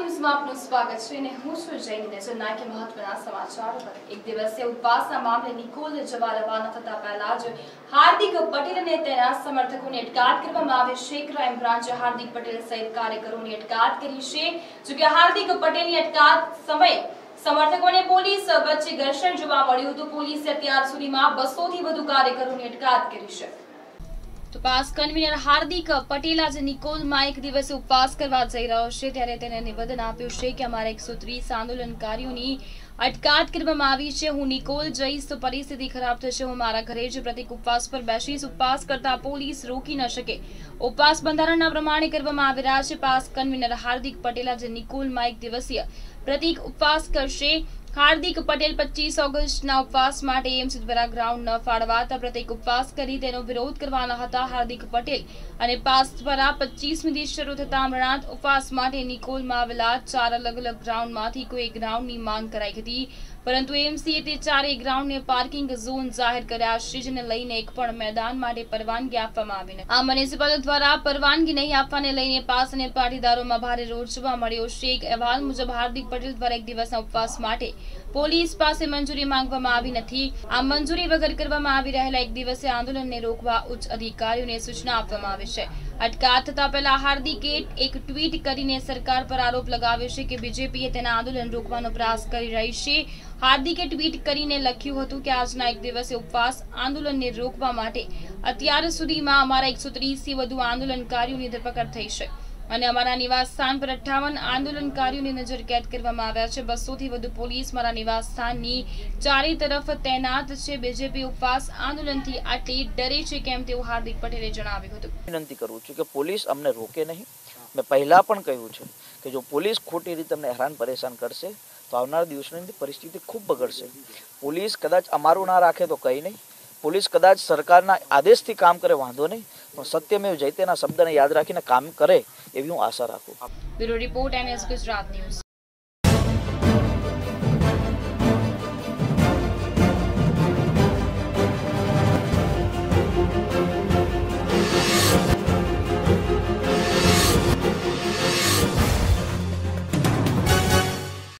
एक दिवसीय उपवासना मामले निकोल जवा रवाना थता पहला ज हार्दिक पटेल ने तेना समर्थकों ने अटकायत करवामां आवी छे। क्राइम ब्रांचे हार्दिक पटेल सहित कार्यकरोनी अटकायत करी छे। जो के हार्दिक पटेलनी अटकायत समय समर्थकों ने पुलिस वच्चे घर्षण जोवा मळ्युं हतुं। पुलिस अत्यार सुधीमां 200 थी वधु कार्यकरोनी अटकायत करी छे। तो पास कन्वीनर हार्दिक पटेल आज निकोल में एक दिवसीय उपवास करवा जई रह्यो छे, त्यारे तेणे निवेदन आप्युं छे के अमारा 130 आंदोलनकारीओनी अटकायत करवामां आवी छे। हूँ निकोल जईश तो परिस्थिति खराब थशे। हूँ मारा घरे ज प्रत्येक उपवास पर बेसीश। उपवास करता पुलिस रोकी न शके। उपवास बंधारणना प्रमाणे करवामां आवी रह्या छे। पास कन्वीनर हार्दिक पटेल आज निकोल में एक दिवसीय प्रतीक उपवास करशे। हार्दिक पटेल 25 ऑगस्टना उपवास माटे एम्स द्वारा ग्राउंड न फाळवाता प्रत्येक उपवास करी तेनो विरोध करवाना हता। हार्दिक पटेल अने पास द्वारा 25मी दिवस शुरू थता अमरनाथ उपवास माटे निकोल में आवेला 4 अलग अलग ग्राउंड मांथी कोई एक ग्राउंडनी मांग कराई हती, परंतु एमसीए ते 4 ग्राउंडने पार्किंग झोन जाहिर कर्या छे, जेने लईने एक पण मैदान माटे परवानगी आपवामां आवी नथी। आ म्युनिसिपल द्वारा परवानगी नहीं आपवाने लईने पास अने पाटीदारोमां भारे रोष जोवा मळ्यो छे। अहवाल मुजब हार्दिक पटेल द्वारा एक दिवसना उपवास माटे पुलिस पासे मंजूरी मांगवामां आवी नथी। आ मंजूरी वगर करवामां आवी रहेला एक दिवसीय आंदोलनने रोकवा उच्च अधिकारीओने सूचना आपवामां आवी छे। अटकायत थता पहला हार्दिके एक ट्वीट करीने सरकार पर आरोप लगाव्यो छे के बीजेपीए तेना आंदोलन रोकवानो प्रयास करी रही छे। हार्दिके ट्वीट करीने लख्युं हतुं के आजना एक दिवसीय उपवास आंदोलनने रोकवा माटे अत्यार सुधीमां अमारा 130 थी वधु आंदोलनकारीओनी धरपकड़ थई छे अने अमारा निवास स्थान पर 58 आंदोलनकारीओने नजरकेद करवामां आव्या छे। 200 थी वधु पुलिस मारा निवास स्थाननी चारे तरफ तैनात छे। बीजेपी उपवास आंदोलनथी आटली डरे छे केम तेवुं हार्दिक पटेले जणाव्युं हतुं। विनंती करूं छुं के पुलिस अमने रोके नहीं। मैं पहला पण कह्युं छे के जो पुलिस खोटी रीते अमने हेरान परेशान करशे तो आवनार दिवसोनी परिस्थिति खूब बगड़शे। पुलिस कदाच अमारुं ना राखे तो कई नहीं। पुलिस कदाच सरकारना आदेशथी काम करे वांधो नहीं, पण सत्यमेव जयतेना शब्दने याद राखीने काम करे एवी हूं आशा राखुं। Bureau report NS Gujarat news.